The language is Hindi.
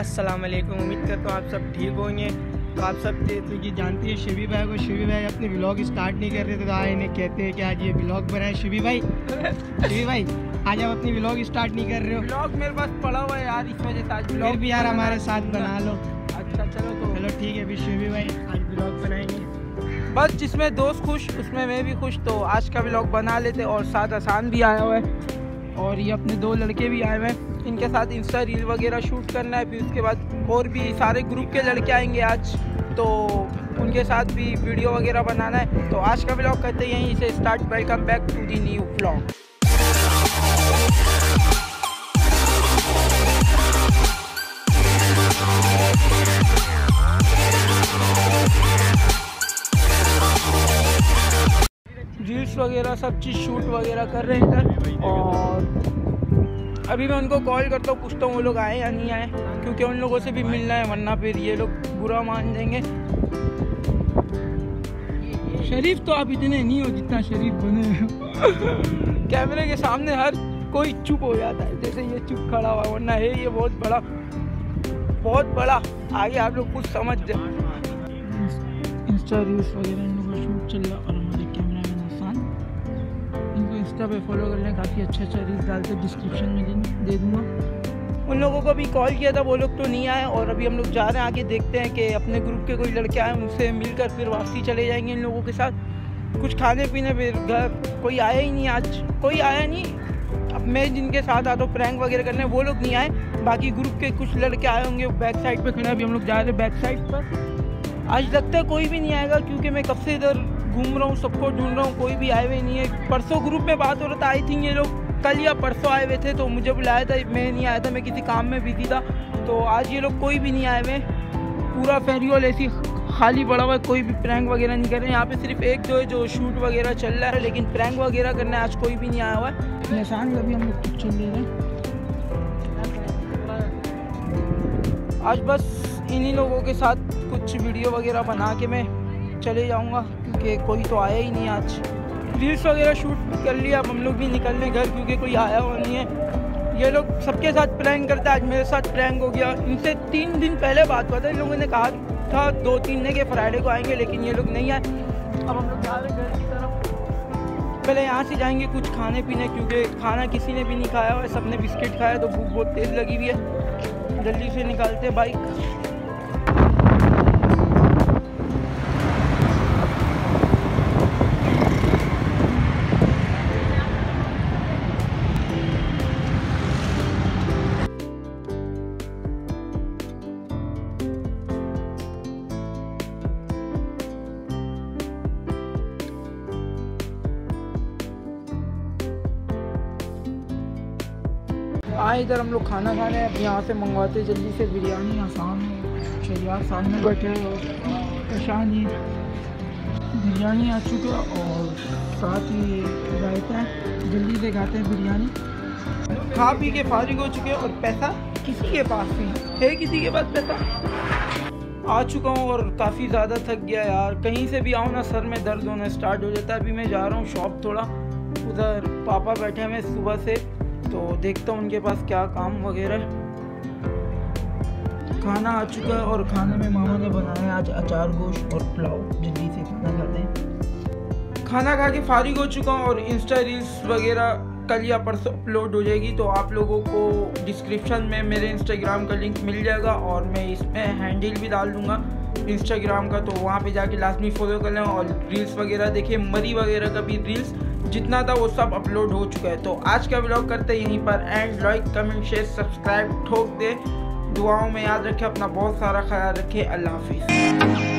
अस्सलाम वालेकुम। उम्मीद करता हूँ आप सब ठीक होंगे। तो आप सब देखिए जानती है शिवी भाई को। शिवी भाई अपने ब्लॉग स्टार्ट नहीं कर रहे थे तो आए इन्हें कहते हैं कि आज ये ब्लॉग बनाए। शिवी भाई आज आप अपनी ब्लॉग स्टार्ट नहीं कर रहे हो। ब्लॉग मेरे पास पड़ा हुआ है यार, इस वजह से आज ब्लॉग भी यार हमारे साथ बना लो। अच्छा चलो, तो चलो ठीक है। अभी शिवी भाई आज ब्लॉग बनाएंगे, बस जिसमें दोस्त खुश उसमें मैं भी खुश। तो आज का ब्लॉग बना लेते और साथ आसान भी आया हुआ है और ये अपने दो लड़के भी आए हुए हैं। इनके साथ इंस्टा रील वगैरह शूट करना है। फिर उसके बाद और भी सारे ग्रुप के लड़के आएंगे आज, तो उनके साथ भी वीडियो वगैरह बनाना है। तो आज का ब्लॉग करते हैं यहीं से start. Welcome back to the new blog. Reels वगैरह सब चीज़ शूट वगैरह कर रहे हैं इधर, और अभी मैं उनको कॉल करता हूँ, पूछता हूँ वो लोग आए या नहीं आए, क्योंकि उन लोगों से भी मिलना है, वरना फिर ये लोग बुरा मान जाएंगे। शरीफ तो आप इतने नहीं हो जितना शरीफ बने हो। कैमरे के सामने हर कोई चुप हो जाता है, जैसे ये चुप खड़ा हुआ, वरना है ये बहुत बड़ा आगे आप लोग कुछ समझ जाए। इंस्टा रील्स वगैरह इन लोगों का शूट चल रहा है, पे फॉलो करना, काफ़ी अच्छे अच्छे रील्स डालते, डिस्क्रिप्शन में दे दूँगा। उन लोगों को भी कॉल किया था, वो लोग तो नहीं आए, और अभी हम लोग जा रहे हैं आगे, देखते हैं कि अपने ग्रुप के कोई लड़के आए उनसे मिलकर फिर वापसी चले जाएंगे इन लोगों के साथ कुछ खाने पीने। फिर घर कोई आया ही नहीं, आज कोई आया नहीं। अब मैं जिनके साथ आता हूँ प्रैंक वगैरह करने, वो लोग नहीं आए, बाकी ग्रुप के कुछ लड़के आए होंगे। बैक साइड पर खड़े, अभी हम लोग जा रहे हैं बैक साइड पर। आज लगता है कोई भी नहीं आएगा, क्योंकि मैं कब से इधर घूम रहा हूँ, सबको ढूंढ रहा हूँ, कोई भी आए हुए नहीं है। परसों ग्रुप में बात हो रहा था, आई थिंक ये लोग कल या परसों आए हुए थे, तो मुझे बुलाया था, मैं नहीं आया था, मैं किसी काम में बिजी था। तो आज ये लोग कोई भी नहीं आए हुए, पूरा फेरियोल ऐसी खाली पड़ा हुआ है, कोई भी प्रैंक वगैरह नहीं कर रहे। यहाँ पे सिर्फ एक दो है जो शूट वगैरह चल रहा है, लेकिन प्रैंक वगैरह करने आज कोई भी नहीं आया हुआ है। निशान का भी हम लोग चल रहे हैं आज, बस इन्हीं लोगों के साथ कुछ वीडियो वगैरह बना के मैं चले जाऊँगा, क्योंकि कोई तो आया ही नहीं। आज रील्स वगैरह शूट कर लिया, अब हम लोग भी निकलने घर, क्योंकि कोई आया हुआ नहीं है। ये लोग सबके साथ प्रैंक करते हैं, आज मेरे साथ प्रैंक हो गया। इनसे 3 दिन पहले बात हुआ था, इन लोगों ने कहा था 2-3 दिन के फ्राइडे को आएंगे, लेकिन ये लोग नहीं आए। अब हम लोग जा रहे हैं घर की तरफ। पहले यहाँ से जाएंगे कुछ खाने पीने, क्योंकि खाना किसी ने भी नहीं खाया और सबने बिस्किट खाया, तो भूख बहुत तेज़ लगी हुई है। जल्दी से निकालते बाइक। आए इधर हम लोग खाना खा रहे हैं, अब यहाँ से मंगवाते जल्दी से बिरयानी। आसान है, शहजाद सामने बैठे हैं और परेशान ही। बिरयानी आ चुका और साथ ही रायता, जल्दी से खाते हैं बिरयानी। खा पी के फारिग हो चुके हैं और पैसा किसी के पास नहीं है, किसी के पास पैसा। आ चुका हूँ और काफ़ी ज़्यादा थक गया यार, कहीं से भी आऊँ ना सर में दर्द होना स्टार्ट हो जाता है। अभी मैं जा रहा हूँ शॉप, थोड़ा उधर पापा बैठे हैं सुबह से, तो देखता हूँ उनके पास क्या काम वगैरह। खाना आ चुका है और खाने में मामा ने बनाया आज अचार गोश्त और पुलाव। जल्दी से खाना खाते हैं। खाना खा के फारिग हो चुका हूँ और इंस्टा रील्स वगैरह कल या परसों अपलोड हो जाएगी, तो आप लोगों को डिस्क्रिप्शन में मेरे इंस्टाग्राम का लिंक मिल जाएगा और मैं इसमें हैंडल भी डाल दूँगा इंस्टाग्राम का, तो वहाँ पर जाके लाजमी फॉलो करना। और रील्स वगैरह देखिए, मरी वगैरह का भी रील्स जितना था वो सब अपलोड हो चुका है। तो आज का व्लॉग करते हैं यहीं पर end. Like comment share subscribe ठोक दे। दुआओं में याद रखें, अपना बहुत सारा ख्याल रखें। अल्लाह हाफिज़।